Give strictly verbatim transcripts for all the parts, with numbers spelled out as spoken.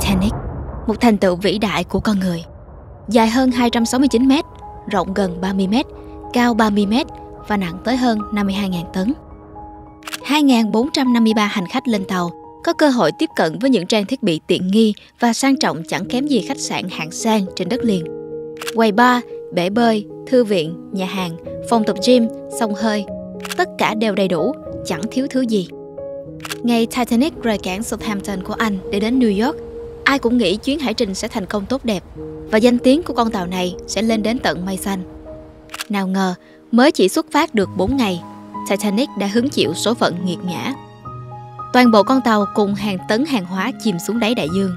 Titanic, một thành tựu vĩ đại của con người. Dài hơn hai trăm sáu mươi chín mét, rộng gần ba mươi mét, cao ba mươi mét và nặng tới hơn năm mươi hai nghìn tấn. hai nghìn bốn trăm năm mươi ba hành khách lên tàu có cơ hội tiếp cận với những trang thiết bị tiện nghi và sang trọng chẳng kém gì khách sạn hạng sang trên đất liền. Quầy bar, bể bơi, thư viện, nhà hàng, phòng tập gym, xông hơi, tất cả đều đầy đủ, chẳng thiếu thứ gì. Ngày Titanic rời cảng Southampton của Anh để đến New York, ai cũng nghĩ chuyến hải trình sẽ thành công tốt đẹp và danh tiếng của con tàu này sẽ lên đến tận mây xanh. Nào ngờ, mới chỉ xuất phát được bốn ngày, Titanic đã hứng chịu số phận nghiệt ngã. Toàn bộ con tàu cùng hàng tấn hàng hóa chìm xuống đáy đại dương.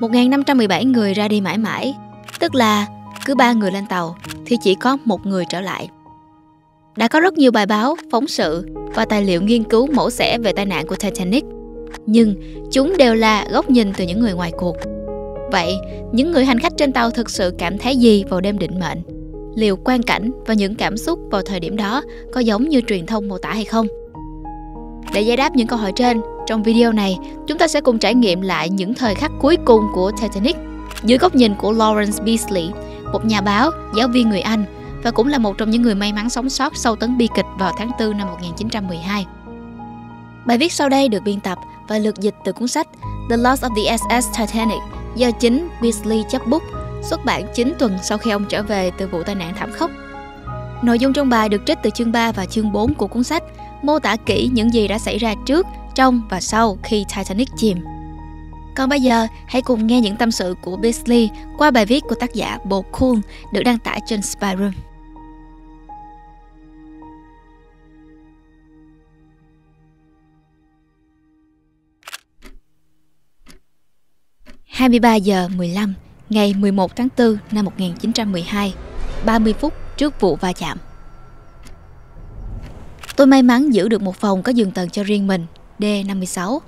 một nghìn năm trăm mười bảy người ra đi mãi mãi, tức là cứ ba người lên tàu thì chỉ có một người trở lại. Đã có rất nhiều bài báo, phóng sự và tài liệu nghiên cứu mổ xẻ về tai nạn của Titanic, nhưng chúng đều là góc nhìn từ những người ngoài cuộc. Vậy, những người hành khách trên tàu thực sự cảm thấy gì vào đêm định mệnh? Liệu quang cảnh và những cảm xúc vào thời điểm đó có giống như truyền thông mô tả hay không? Để giải đáp những câu hỏi trên, trong video này, chúng ta sẽ cùng trải nghiệm lại những thời khắc cuối cùng của Titanic dưới góc nhìn của Lawrence Beesley, một nhà báo, giáo viên người Anh và cũng là một trong những người may mắn sống sót sau tấn bi kịch vào tháng tư năm một nghìn chín trăm mười hai. Bài viết sau đây được biên tập và lược dịch từ cuốn sách The Loss of the ét ét Titanic do chính Beesley chấp bút, xuất bản chín tuần sau khi ông trở về từ vụ tai nạn thảm khốc. Nội dung trong bài được trích từ chương ba và chương bốn của cuốn sách, mô tả kỹ những gì đã xảy ra trước, trong và sau khi Titanic chìm. Còn bây giờ, hãy cùng nghe những tâm sự của Beesley qua bài viết của tác giả Bồ Cool được đăng tải trên Spiderum. hai mươi ba giờ mười lăm, ngày mười một tháng tư năm một nghìn chín trăm mười hai, ba mươi phút trước vụ va chạm. Tôi may mắn giữ được một phòng có giường tầng cho riêng mình, D năm mươi sáu.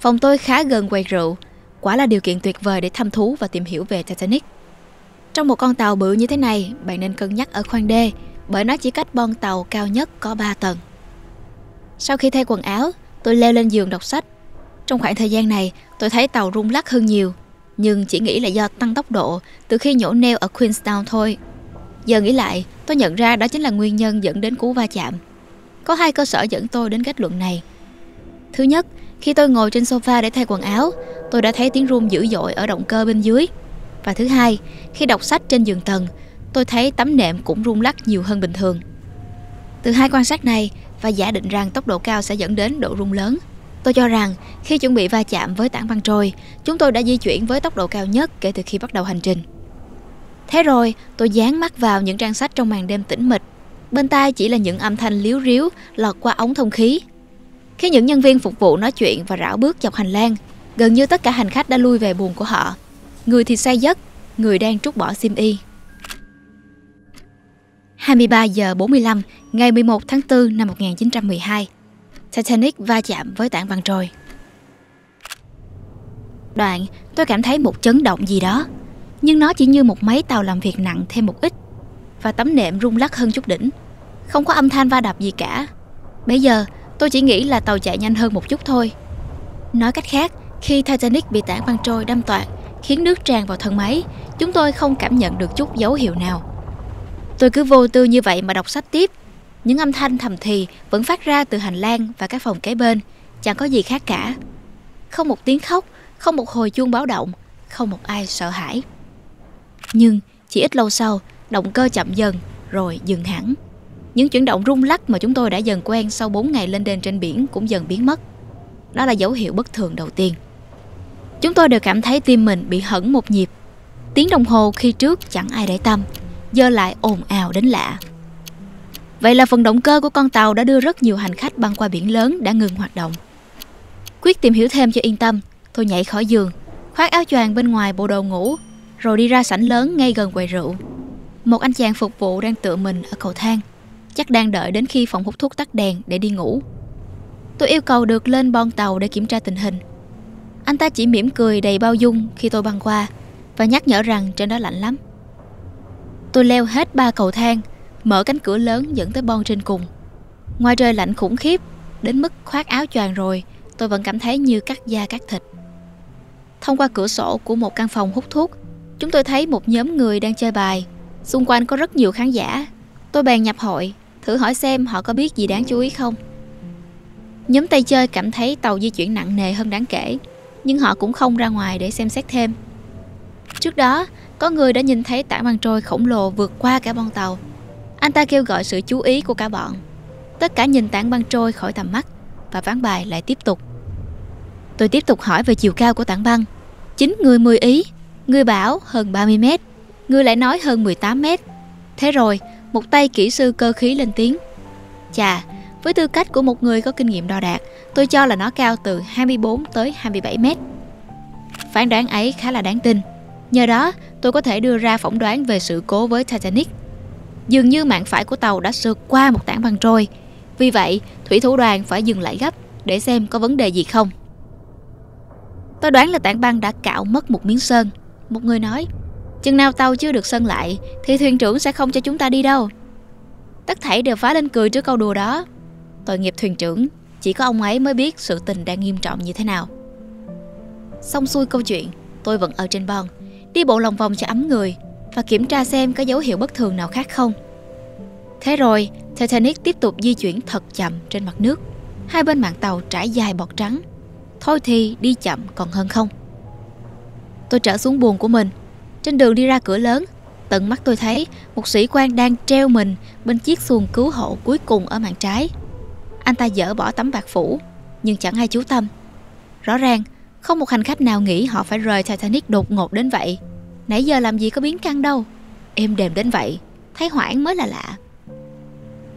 Phòng tôi khá gần quầy rượu, quả là điều kiện tuyệt vời để thăm thú và tìm hiểu về Titanic. Trong một con tàu bự như thế này, bạn nên cân nhắc ở khoang D, bởi nó chỉ cách bon tàu cao nhất có ba tầng. Sau khi thay quần áo, tôi leo lên giường đọc sách. Trong khoảng thời gian này, tôi thấy tàu rung lắc hơn nhiều, nhưng chỉ nghĩ là do tăng tốc độ từ khi nhổ neo ở Queenstown thôi. Giờ nghĩ lại, tôi nhận ra đó chính là nguyên nhân dẫn đến cú va chạm. Có hai cơ sở dẫn tôi đến kết luận này. Thứ nhất, khi tôi ngồi trên sofa để thay quần áo, tôi đã thấy tiếng rung dữ dội ở động cơ bên dưới. Và thứ hai, khi đọc sách trên giường tầng, tôi thấy tấm nệm cũng rung lắc nhiều hơn bình thường. Từ hai quan sát này và giả định rằng tốc độ cao sẽ dẫn đến độ rung lớn, tôi cho rằng khi chuẩn bị va chạm với tảng băng trôi, chúng tôi đã di chuyển với tốc độ cao nhất kể từ khi bắt đầu hành trình. Thế rồi, tôi dán mắt vào những trang sách trong màn đêm tĩnh mịch. Bên tai chỉ là những âm thanh líu ríu lọt qua ống thông khí. Khi những nhân viên phục vụ nói chuyện và rảo bước dọc hành lang, gần như tất cả hành khách đã lui về buồng của họ. Người thì say giấc, người đang trút bỏ xiêm y. hai mươi ba giờ bốn mươi lăm, ngày mười một tháng tư năm một nghìn chín trăm mười hai, Titanic va chạm với tảng băng trôi. Đoạn, tôi cảm thấy một chấn động gì đó, nhưng nó chỉ như một máy tàu làm việc nặng thêm một ít, và tấm nệm rung lắc hơn chút đỉnh. Không có âm thanh va đập gì cả. Bây giờ, tôi chỉ nghĩ là tàu chạy nhanh hơn một chút thôi. Nói cách khác, khi Titanic bị tảng băng trôi đâm toạc, khiến nước tràn vào thân máy, chúng tôi không cảm nhận được chút dấu hiệu nào. Tôi cứ vô tư như vậy mà đọc sách tiếp. Những âm thanh thầm thì vẫn phát ra từ hành lang và các phòng kế bên, chẳng có gì khác cả. Không một tiếng khóc, không một hồi chuông báo động, không một ai sợ hãi. Nhưng chỉ ít lâu sau, động cơ chậm dần rồi dừng hẳn. Những chuyển động rung lắc mà chúng tôi đã dần quen sau bốn ngày lênh đênh trên biển cũng dần biến mất. Đó là dấu hiệu bất thường đầu tiên. Chúng tôi đều cảm thấy tim mình bị hẫng một nhịp. Tiếng đồng hồ khi trước chẳng ai để tâm, giờ lại ồn ào đến lạ. Vậy là phần động cơ của con tàu đã đưa rất nhiều hành khách băng qua biển lớn đã ngừng hoạt động. Quyết tìm hiểu thêm cho yên tâm, tôi nhảy khỏi giường, khoác áo choàng bên ngoài bộ đồ ngủ, rồi đi ra sảnh lớn ngay gần quầy rượu. Một anh chàng phục vụ đang tựa mình ở cầu thang, chắc đang đợi đến khi phòng hút thuốc tắt đèn để đi ngủ. Tôi yêu cầu được lên bon tàu để kiểm tra tình hình. Anh ta chỉ mỉm cười đầy bao dung khi tôi băng qua và nhắc nhở rằng trên đó lạnh lắm. Tôi leo hết ba cầu thang, mở cánh cửa lớn dẫn tới bon trên cùng. Ngoài trời lạnh khủng khiếp, đến mức khoác áo choàng rồi, tôi vẫn cảm thấy như cắt da cắt thịt. Thông qua cửa sổ của một căn phòng hút thuốc, chúng tôi thấy một nhóm người đang chơi bài. Xung quanh có rất nhiều khán giả. Tôi bèn nhập hội, thử hỏi xem họ có biết gì đáng chú ý không. Nhóm tay chơi cảm thấy tàu di chuyển nặng nề hơn đáng kể, nhưng họ cũng không ra ngoài để xem xét thêm. Trước đó, có người đã nhìn thấy tảng băng trôi khổng lồ vượt qua cả bon tàu. Anh ta kêu gọi sự chú ý của cả bọn. Tất cả nhìn tảng băng trôi khỏi tầm mắt và ván bài lại tiếp tục. Tôi tiếp tục hỏi về chiều cao của tảng băng. Chính người mười ý, người bảo hơn ba mươi mét, người lại nói hơn mười tám mét. Thế rồi, một tay kỹ sư cơ khí lên tiếng. Chà, với tư cách của một người có kinh nghiệm đo đạc, tôi cho là nó cao từ hai mươi bốn tới hai mươi bảy mét. Phán đoán ấy khá là đáng tin. Nhờ đó, tôi có thể đưa ra phỏng đoán về sự cố với Titanic. Dường như mạn phải của tàu đã sượt qua một tảng băng trôi. Vì vậy, thủy thủ đoàn phải dừng lại gấp để xem có vấn đề gì không. Tôi đoán là tảng băng đã cạo mất một miếng sơn. Một người nói, chừng nào tàu chưa được sơn lại thì thuyền trưởng sẽ không cho chúng ta đi đâu. Tất thảy đều phá lên cười trước câu đùa đó. Tội nghiệp thuyền trưởng, chỉ có ông ấy mới biết sự tình đang nghiêm trọng như thế nào. Xong xuôi câu chuyện, tôi vẫn ở trên bon, đi bộ lòng vòng cho ấm người và kiểm tra xem có dấu hiệu bất thường nào khác không. Thế rồi, Titanic tiếp tục di chuyển thật chậm trên mặt nước. Hai bên mạn tàu trải dài bọt trắng. Thôi thì đi chậm còn hơn không. Tôi trở xuống buồng của mình. Trên đường đi ra cửa lớn, tận mắt tôi thấy một sĩ quan đang treo mình bên chiếc xuồng cứu hộ cuối cùng ở mạn trái. Anh ta dỡ bỏ tấm bạc phủ, nhưng chẳng ai chú tâm. Rõ ràng, không một hành khách nào nghĩ họ phải rời Titanic đột ngột đến vậy. Nãy giờ làm gì có biến căng đâu. Êm đềm đến vậy, thấy hoảng mới là lạ.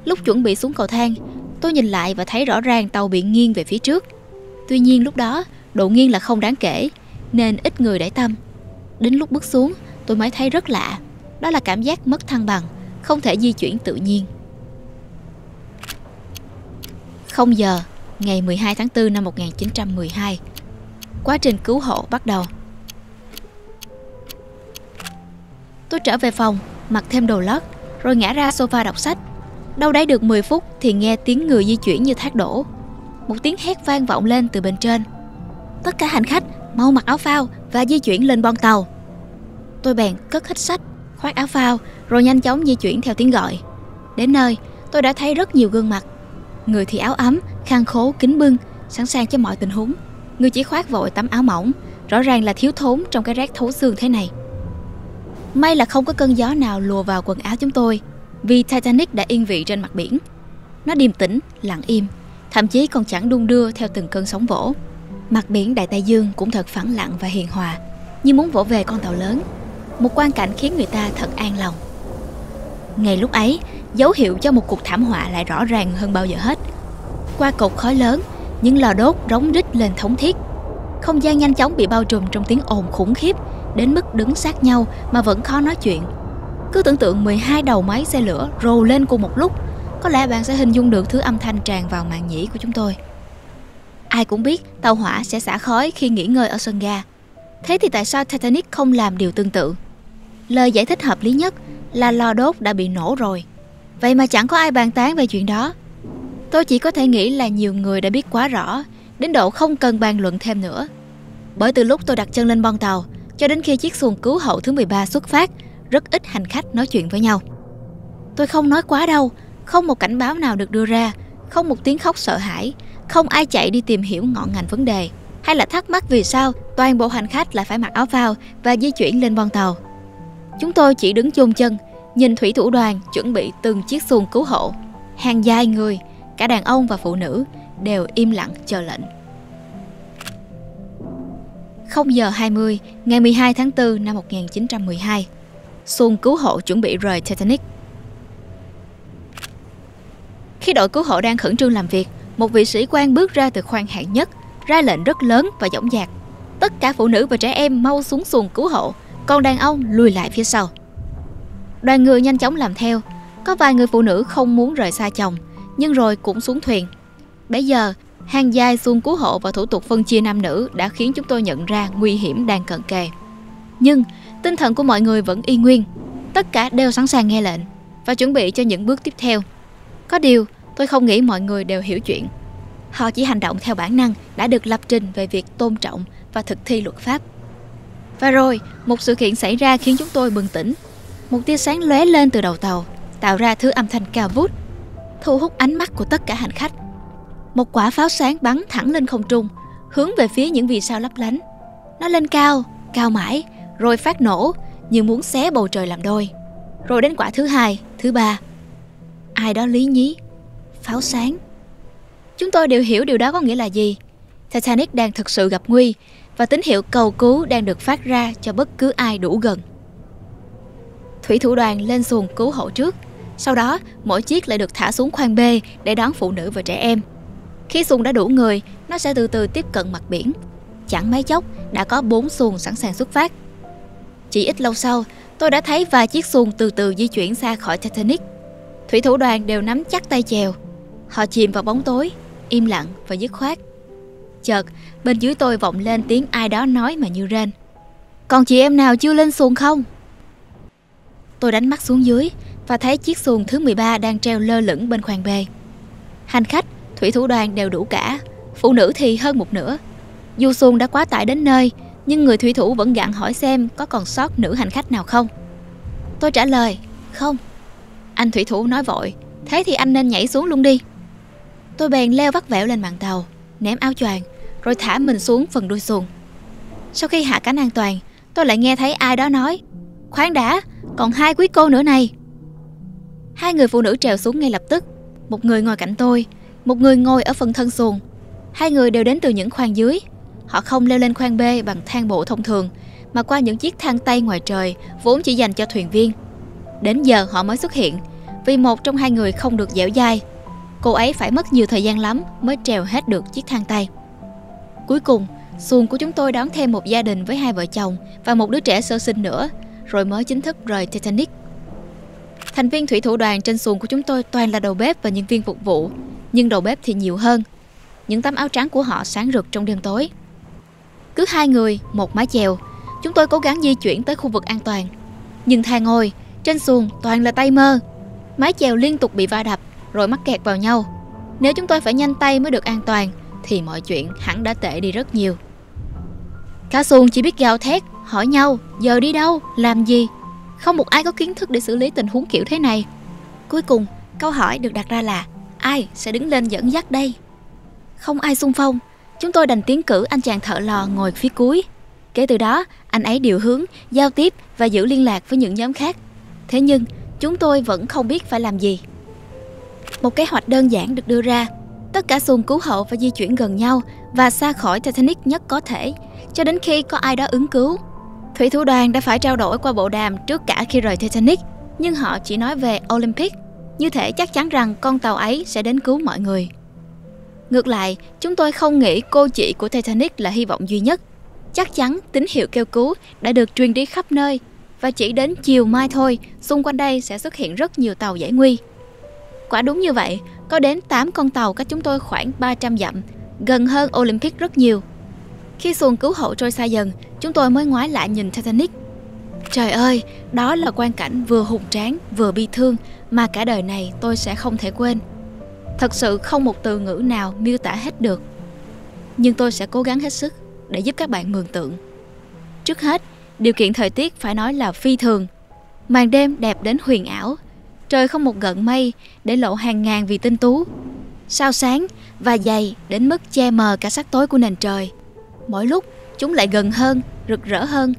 Lúc chuẩn bị xuống cầu thang, tôi nhìn lại và thấy rõ ràng tàu bị nghiêng về phía trước. Tuy nhiên lúc đó, độ nghiêng là không đáng kể, nên ít người để tâm. Đến lúc bước xuống, tôi mới thấy rất lạ. Đó là cảm giác mất thăng bằng, không thể di chuyển tự nhiên. không giờ, ngày mười hai tháng tư năm một nghìn chín trăm mười hai. Quá trình cứu hộ bắt đầu. Tôi trở về phòng, mặc thêm đồ lót, rồi ngã ra sofa đọc sách. Đâu đấy được mười phút thì nghe tiếng người di chuyển như thác đổ. Một tiếng hét vang vọng lên từ bên trên. Tất cả hành khách mau mặc áo phao và di chuyển lên bon tàu. Tôi bèn cất hết sách, khoác áo phao, rồi nhanh chóng di chuyển theo tiếng gọi. Đến nơi, tôi đã thấy rất nhiều gương mặt. Người thì áo ấm, khăn khố, kính bưng, sẵn sàng cho mọi tình huống. Người chỉ khoác vội tấm áo mỏng, rõ ràng là thiếu thốn trong cái rét thấu xương thế này. May là không có cơn gió nào lùa vào quần áo chúng tôi, vì Titanic đã yên vị trên mặt biển. Nó điềm tĩnh, lặng im, thậm chí còn chẳng đung đưa theo từng cơn sóng vỗ. Mặt biển Đại Tây Dương cũng thật phẳng lặng và hiền hòa, như muốn vỗ về con tàu lớn. Một quang cảnh khiến người ta thật an lòng. Ngay lúc ấy, dấu hiệu cho một cuộc thảm họa lại rõ ràng hơn bao giờ hết. Qua cột khói lớn, những lò đốt rống rít lên thống thiết. Không gian nhanh chóng bị bao trùm trong tiếng ồn khủng khiếp, đến mức đứng sát nhau mà vẫn khó nói chuyện. Cứ tưởng tượng mười hai đầu máy xe lửa rồ lên cùng một lúc, có lẽ bạn sẽ hình dung được thứ âm thanh tràn vào màng nhĩ của chúng tôi. Ai cũng biết tàu hỏa sẽ xả khói khi nghỉ ngơi ở sân ga. Thế thì tại sao Titanic không làm điều tương tự? Lời giải thích hợp lý nhất là lò đốt đã bị nổ rồi. Vậy mà chẳng có ai bàn tán về chuyện đó. Tôi chỉ có thể nghĩ là nhiều người đã biết quá rõ, đến độ không cần bàn luận thêm nữa. Bởi từ lúc tôi đặt chân lên bon tàu, cho đến khi chiếc xuồng cứu hộ thứ mười ba xuất phát, rất ít hành khách nói chuyện với nhau. Tôi không nói quá đâu, không một cảnh báo nào được đưa ra, không một tiếng khóc sợ hãi, không ai chạy đi tìm hiểu ngọn ngành vấn đề, hay là thắc mắc vì sao toàn bộ hành khách lại phải mặc áo phao và di chuyển lên bon tàu. Chúng tôi chỉ đứng chôn chân, nhìn thủy thủ đoàn chuẩn bị từng chiếc xuồng cứu hộ. Hàng dài người, cả đàn ông và phụ nữ đều im lặng chờ lệnh. không giờ hai mươi, ngày mười hai tháng tư năm một nghìn chín trăm mười hai. Xuồng cứu hộ chuẩn bị rời Titanic. Khi đội cứu hộ đang khẩn trương làm việc, một vị sĩ quan bước ra từ khoang hạng nhất, ra lệnh rất lớn và dõng dạc. Tất cả phụ nữ và trẻ em mau xuống xuồng cứu hộ, còn đàn ông lùi lại phía sau. Đoàn người nhanh chóng làm theo. Có vài người phụ nữ không muốn rời xa chồng, nhưng rồi cũng xuống thuyền. Bấy giờ, hàng dài xuồng cứu hộ và thủ tục phân chia nam nữ đã khiến chúng tôi nhận ra nguy hiểm đang cận kề. Nhưng tinh thần của mọi người vẫn y nguyên. Tất cả đều sẵn sàng nghe lệnh và chuẩn bị cho những bước tiếp theo. Có điều, tôi không nghĩ mọi người đều hiểu chuyện. Họ chỉ hành động theo bản năng đã được lập trình về việc tôn trọng và thực thi luật pháp. Và rồi, một sự kiện xảy ra khiến chúng tôi bừng tỉnh. Một tia sáng lóe lên từ đầu tàu, tạo ra thứ âm thanh cao vút, thu hút ánh mắt của tất cả hành khách. Một quả pháo sáng bắn thẳng lên không trung, hướng về phía những vì sao lấp lánh. Nó lên cao, cao mãi, rồi phát nổ như muốn xé bầu trời làm đôi. Rồi đến quả thứ hai, thứ ba. Ai đó lý nhí: pháo sáng. Chúng tôi đều hiểu điều đó có nghĩa là gì. Titanic đang thực sự gặp nguy, và tín hiệu cầu cứu đang được phát ra cho bất cứ ai đủ gần. Thủy thủ đoàn lên xuồng cứu hộ trước. Sau đó, mỗi chiếc lại được thả xuống khoang B để đón phụ nữ và trẻ em. Khi xuồng đã đủ người, nó sẽ từ từ tiếp cận mặt biển. Chẳng mấy chốc, đã có bốn xuồng sẵn sàng xuất phát. Chỉ ít lâu sau, tôi đã thấy vài chiếc xuồng từ từ di chuyển xa khỏi Titanic. Thủy thủ đoàn đều nắm chắc tay chèo. Họ chìm vào bóng tối, im lặng và dứt khoát. Chợt, bên dưới tôi vọng lên tiếng ai đó nói mà như rên: "Còn chị em nào chưa lên xuồng không?" Tôi đánh mắt xuống dưới và thấy chiếc xuồng thứ mười ba đang treo lơ lửng bên khoang B. Hành khách, thủy thủ đoàn đều đủ cả, phụ nữ thì hơn một nửa. Dù xuồng đã quá tải đến nơi, nhưng người thủy thủ vẫn gặng hỏi xem có còn sót nữ hành khách nào không. Tôi trả lời: "Không." Anh thủy thủ nói vội: "Thế thì anh nên nhảy xuống luôn đi." Tôi bèn leo vắt vẻo lên mạn tàu, ném áo choàng, rồi thả mình xuống phần đuôi xuồng. Sau khi hạ cánh an toàn, tôi lại nghe thấy ai đó nói: "Khoan đã, còn hai quý cô nữa này." Hai người phụ nữ trèo xuống ngay lập tức. Một người ngồi cạnh tôi, một người ngồi ở phần thân xuồng. Hai người đều đến từ những khoang dưới. Họ không leo lên khoang B bằng thang bộ thông thường, mà qua những chiếc thang tay ngoài trời vốn chỉ dành cho thuyền viên. Đến giờ họ mới xuất hiện, vì một trong hai người không được dẻo dai. Cô ấy phải mất nhiều thời gian lắm mới trèo hết được chiếc thang tay. Cuối cùng, xuồng của chúng tôi đón thêm một gia đình với hai vợ chồng và một đứa trẻ sơ sinh nữa, rồi mới chính thức rời Titanic. Thành viên thủy thủ đoàn trên xuồng của chúng tôi toàn là đầu bếp và nhân viên phục vụ, nhưng đầu bếp thì nhiều hơn. Những tấm áo trắng của họ sáng rực trong đêm tối. Cứ hai người, một mái chèo, chúng tôi cố gắng di chuyển tới khu vực an toàn. Nhưng thang ngồi, trên xuồng toàn là tay mơ. Mái chèo liên tục bị va đập, rồi mắc kẹt vào nhau. Nếu chúng tôi phải nhanh tay mới được an toàn, thì mọi chuyện hẳn đã tệ đi rất nhiều. Cả xuồng chỉ biết gào thét, hỏi nhau, giờ đi đâu, làm gì. Không một ai có kiến thức để xử lý tình huống kiểu thế này. Cuối cùng, câu hỏi được đặt ra là: ai sẽ đứng lên dẫn dắt đây? Không ai xung phong, chúng tôi đành tiến cử anh chàng thợ lò ngồi phía cuối. Kể từ đó, anh ấy điều hướng, giao tiếp và giữ liên lạc với những nhóm khác. Thế nhưng, chúng tôi vẫn không biết phải làm gì. Một kế hoạch đơn giản được đưa ra. Tất cả xuồng cứu hộ phải di chuyển gần nhau và xa khỏi Titanic nhất có thể, cho đến khi có ai đó ứng cứu. Thủy thủ đoàn đã phải trao đổi qua bộ đàm trước cả khi rời Titanic, nhưng họ chỉ nói về Olympic, như thể chắc chắn rằng con tàu ấy sẽ đến cứu mọi người. Ngược lại, chúng tôi không nghĩ cô chị của Titanic là hy vọng duy nhất. Chắc chắn tín hiệu kêu cứu đã được truyền đi khắp nơi, và chỉ đến chiều mai thôi, xung quanh đây sẽ xuất hiện rất nhiều tàu giải nguy. Quả đúng như vậy, có đến tám con tàu cách chúng tôi khoảng ba trăm dặm, gần hơn Olympic rất nhiều. Khi xuồng cứu hộ trôi xa dần, chúng tôi mới ngoái lại nhìn Titanic. Trời ơi, đó là quang cảnh vừa hùng tráng, vừa bi thương mà cả đời này tôi sẽ không thể quên. Thật sự không một từ ngữ nào miêu tả hết được. Nhưng tôi sẽ cố gắng hết sức để giúp các bạn mường tượng. Trước hết, điều kiện thời tiết phải nói là phi thường. Màn đêm đẹp đến huyền ảo, trời không một gợn mây để lộ hàng ngàn vì tinh tú. Sao sáng và dày đến mức che mờ cả sắc tối của nền trời. Mỗi lúc chúng lại gần hơn, rực rỡ hơn.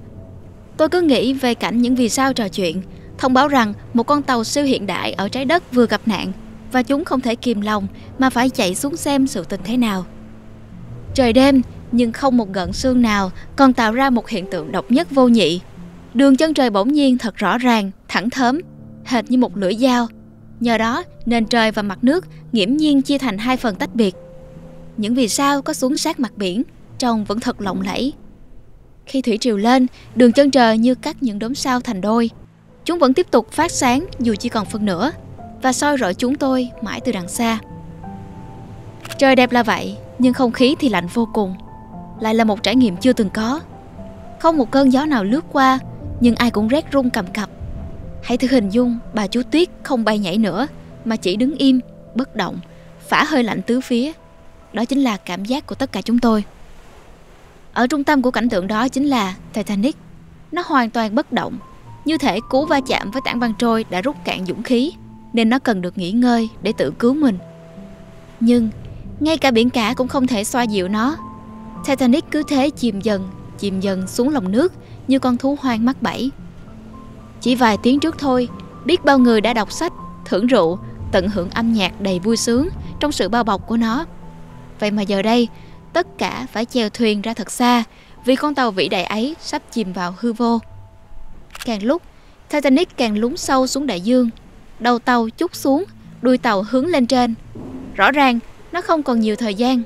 Tôi cứ nghĩ về cảnh những vì sao trò chuyện, thông báo rằng một con tàu siêu hiện đại ở trái đất vừa gặp nạn, và chúng không thể kìm lòng mà phải chạy xuống xem sự tình thế nào. Trời đêm nhưng không một gợn sương nào, còn tạo ra một hiện tượng độc nhất vô nhị. Đường chân trời bỗng nhiên thật rõ ràng, thẳng thớm, hệt như một lưỡi dao. Nhờ đó, nền trời và mặt nước nghiễm nhiên chia thành hai phần tách biệt. Những vì sao có xuống sát mặt biển, trông vẫn thật lộng lẫy. Khi thủy triều lên, đường chân trời như cắt những đốm sao thành đôi. Chúng vẫn tiếp tục phát sáng dù chỉ còn phân nửa, và soi rọi chúng tôi mãi từ đằng xa. Trời đẹp là vậy, nhưng không khí thì lạnh vô cùng. Lại là một trải nghiệm chưa từng có. Không một cơn gió nào lướt qua, nhưng ai cũng rét run cầm cập. Hãy thử hình dung bà chú Tuyết không bay nhảy nữa, mà chỉ đứng im, bất động, phả hơi lạnh tứ phía. Đó chính là cảm giác của tất cả chúng tôi. Ở trung tâm của cảnh tượng đó chính là Titanic. Nó hoàn toàn bất động, như thể cú va chạm với tảng băng trôi đã rút cạn dũng khí, nên nó cần được nghỉ ngơi để tự cứu mình. Nhưng ngay cả biển cả cũng không thể xoa dịu nó. Titanic cứ thế chìm dần, chìm dần xuống lòng nước như con thú hoang mắc bẫy. Chỉ vài tiếng trước thôi, biết bao người đã đọc sách, thưởng rượu, tận hưởng âm nhạc đầy vui sướng trong sự bao bọc của nó. Vậy mà giờ đây, tất cả phải chèo thuyền ra thật xa vì con tàu vĩ đại ấy sắp chìm vào hư vô. Càng lúc, Titanic càng lún sâu xuống đại dương. Đầu tàu chúc xuống, đuôi tàu hướng lên trên. Rõ ràng, nó không còn nhiều thời gian.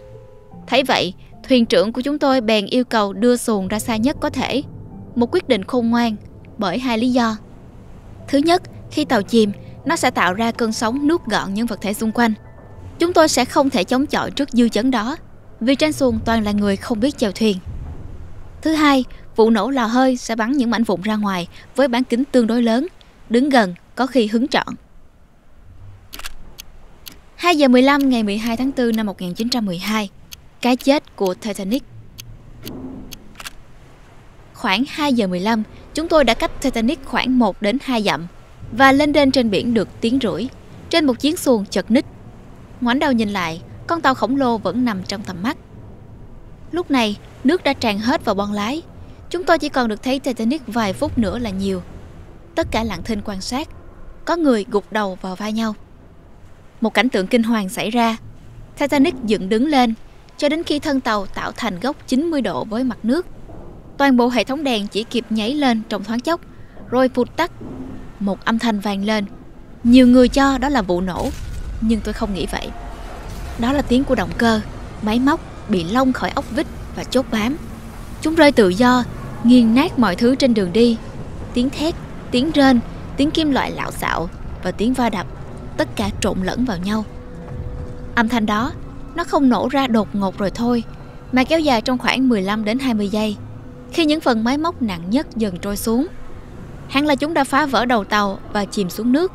Thấy vậy, thuyền trưởng của chúng tôi bèn yêu cầu đưa xuồng ra xa nhất có thể. Một quyết định khôn ngoan, bởi hai lý do. Thứ nhất, khi tàu chìm, nó sẽ tạo ra cơn sóng nuốt gọn những vật thể xung quanh. Chúng tôi sẽ không thể chống chọi trước dư chấn đó, vì trên xuồng toàn là người không biết chèo thuyền. Thứ hai, vụ nổ lò hơi sẽ bắn những mảnh vụn ra ngoài với bán kính tương đối lớn, đứng gần có khi hứng trọn. hai giờ mười lăm ngày mười hai tháng tư năm một nghìn chín trăm mười hai, cái chết của Titanic. Khoảng hai giờ mười lăm, chúng tôi đã cách Titanic khoảng một đến hai dặm và lên đên trên biển được tiếng rưỡi, trên một chiếc xuồng chật ních. Ngoảnh đầu nhìn lại, con tàu khổng lồ vẫn nằm trong tầm mắt. Lúc này, nước đã tràn hết vào bon lái. Chúng tôi chỉ còn được thấy Titanic vài phút nữa là nhiều. Tất cả lặng thinh quan sát. Có người gục đầu vào vai nhau. Một cảnh tượng kinh hoàng xảy ra. Titanic dựng đứng lên cho đến khi thân tàu tạo thành góc chín mươi độ với mặt nước. Toàn bộ hệ thống đèn chỉ kịp nháy lên trong thoáng chốc, rồi vụt tắt. Một âm thanh vang lên. Nhiều người cho đó là vụ nổ, nhưng tôi không nghĩ vậy. Đó là tiếng của động cơ. Máy móc bị lông khỏi ốc vít và chốt bám. Chúng rơi tự do, nghiền nát mọi thứ trên đường đi. Tiếng thét, tiếng rên, tiếng kim loại lạo xạo và tiếng va đập, tất cả trộn lẫn vào nhau. Âm thanh đó, nó không nổ ra đột ngột rồi thôi, mà kéo dài trong khoảng mười lăm đến hai mươi giây, khi những phần máy móc nặng nhất dần trôi xuống. Hẳn là chúng đã phá vỡ đầu tàu và chìm xuống nước.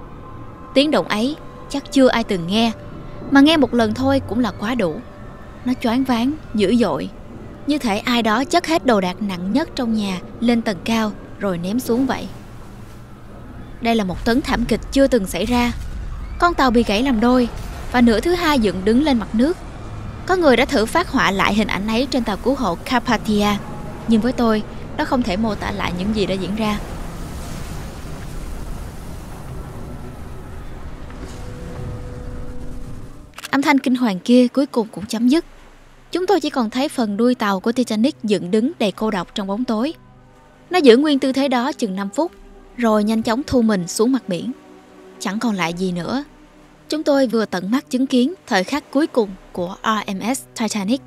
Tiếng động ấy chắc chưa ai từng nghe, mà nghe một lần thôi cũng là quá đủ. Nó choáng váng, dữ dội, như thể ai đó chất hết đồ đạc nặng nhất trong nhà lên tầng cao rồi ném xuống vậy. Đây là một tấn thảm kịch chưa từng xảy ra. Con tàu bị gãy làm đôi và nửa thứ hai dựng đứng lên mặt nước. Có người đã thử phác họa lại hình ảnh ấy trên tàu cứu hộ Carpathia, nhưng với tôi, nó không thể mô tả lại những gì đã diễn ra. Âm thanh kinh hoàng kia cuối cùng cũng chấm dứt. Chúng tôi chỉ còn thấy phần đuôi tàu của Titanic dựng đứng đầy cô độc trong bóng tối. Nó giữ nguyên tư thế đó chừng năm phút, rồi nhanh chóng thu mình xuống mặt biển. Chẳng còn lại gì nữa. Chúng tôi vừa tận mắt chứng kiến thời khắc cuối cùng của rờ em ét Titanic.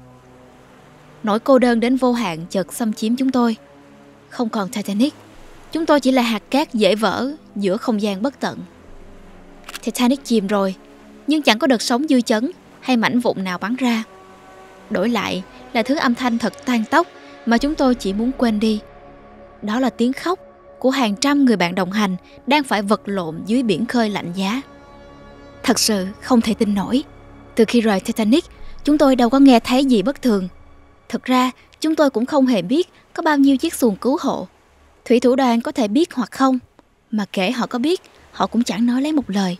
Nỗi cô đơn đến vô hạn chợt xâm chiếm chúng tôi. Không còn Titanic, chúng tôi chỉ là hạt cát dễ vỡ giữa không gian bất tận. Titanic chìm rồi, nhưng chẳng có đợt sóng dư chấn hay mảnh vụn nào bắn ra. Đổi lại là thứ âm thanh thật tan tóc mà chúng tôi chỉ muốn quên đi. Đó là tiếng khóc của hàng trăm người bạn đồng hành đang phải vật lộn dưới biển khơi lạnh giá. Thật sự không thể tin nổi. Từ khi rời Titanic, chúng tôi đâu có nghe thấy gì bất thường. Thực ra, chúng tôi cũng không hề biết có bao nhiêu chiếc xuồng cứu hộ. Thủy thủ đoàn có thể biết hoặc không, mà kể họ có biết, họ cũng chẳng nói lấy một lời.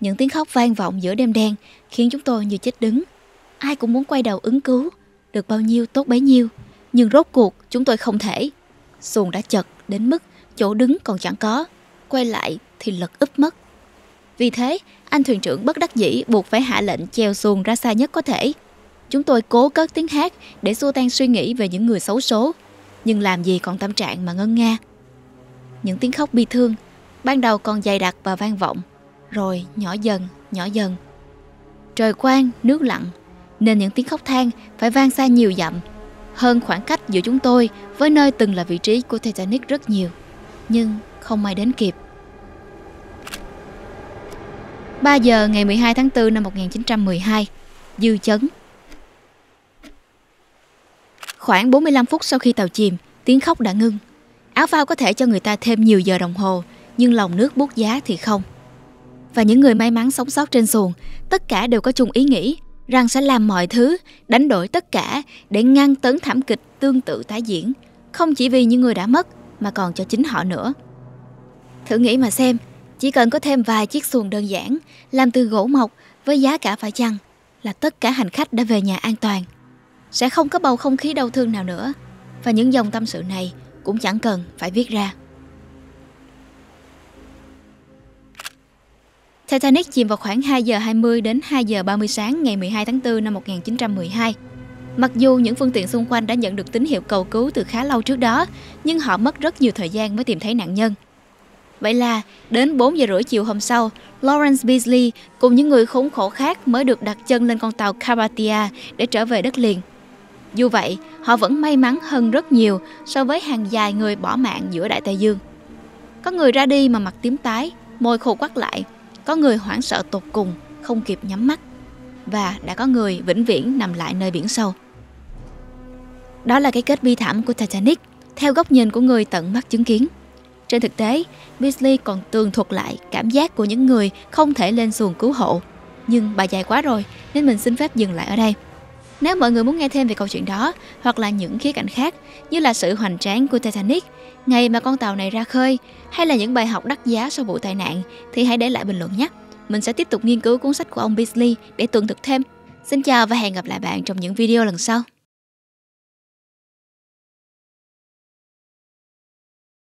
Những tiếng khóc vang vọng giữa đêm đen khiến chúng tôi như chết đứng. Ai cũng muốn quay đầu ứng cứu, được bao nhiêu tốt bấy nhiêu, nhưng rốt cuộc chúng tôi không thể. Xuồng đã chật đến mức chỗ đứng còn chẳng có, quay lại thì lật úp mất. Vì thế, anh thuyền trưởng bất đắc dĩ buộc phải hạ lệnh chèo xuồng ra xa nhất có thể. Chúng tôi cố cất tiếng hát để xua tan suy nghĩ về những người xấu số, nhưng làm gì còn tâm trạng mà ngân nga. Những tiếng khóc bi thương ban đầu còn dày đặc và vang vọng, rồi nhỏ dần, nhỏ dần. Trời quang, nước lặng, nên những tiếng khóc than phải vang xa nhiều dặm, hơn khoảng cách giữa chúng tôi với nơi từng là vị trí của Titanic rất nhiều. Nhưng không may đến kịp. ba giờ ngày mười hai tháng tư năm một nghìn chín trăm mười hai, dư chấn. Khoảng bốn mươi lăm phút sau khi tàu chìm, tiếng khóc đã ngưng. Áo phao có thể cho người ta thêm nhiều giờ đồng hồ, nhưng lòng nước buốt giá thì không. Và những người may mắn sống sót trên xuồng, tất cả đều có chung ý nghĩ rằng sẽ làm mọi thứ, đánh đổi tất cả để ngăn tấn thảm kịch tương tự tái diễn, không chỉ vì những người đã mất, mà còn cho chính họ nữa. Thử nghĩ mà xem, chỉ cần có thêm vài chiếc xuồng đơn giản làm từ gỗ mộc với giá cả phải chăng là tất cả hành khách đã về nhà an toàn. Sẽ không có bầu không khí đau thương nào nữa, và những dòng tâm sự này cũng chẳng cần phải viết ra. Titanic chìm vào khoảng hai giờ hai mươi đến hai giờ ba mươi sáng ngày mười hai tháng tư năm một nghìn chín trăm mười hai. Mặc dù những phương tiện xung quanh đã nhận được tín hiệu cầu cứu từ khá lâu trước đó, nhưng họ mất rất nhiều thời gian mới tìm thấy nạn nhân. Vậy là đến bốn giờ rưỡi chiều hôm sau, Lawrence Beesley cùng những người khốn khổ khác mới được đặt chân lên con tàu Carpathia để trở về đất liền. Dù vậy, họ vẫn may mắn hơn rất nhiều so với hàng dài người bỏ mạng giữa Đại Tây Dương. Có người ra đi mà mặt tím tái, môi khô quắt lại, có người hoảng sợ tột cùng, không kịp nhắm mắt, và đã có người vĩnh viễn nằm lại nơi biển sâu. Đó là cái kết bi thảm của Titanic theo góc nhìn của người tận mắt chứng kiến. Trên thực tế, Beasley còn tường thuật lại cảm giác của những người không thể lên xuồng cứu hộ. Nhưng bài dài quá rồi nên mình xin phép dừng lại ở đây. Nếu mọi người muốn nghe thêm về câu chuyện đó hoặc là những khía cạnh khác như là sự hoành tráng của Titanic, ngày mà con tàu này ra khơi, hay là những bài học đắt giá sau vụ tai nạn, thì hãy để lại bình luận nhé. Mình sẽ tiếp tục nghiên cứu cuốn sách của ông Beasley để tường thuật thêm. Xin chào và hẹn gặp lại bạn trong những video lần sau.